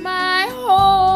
my home.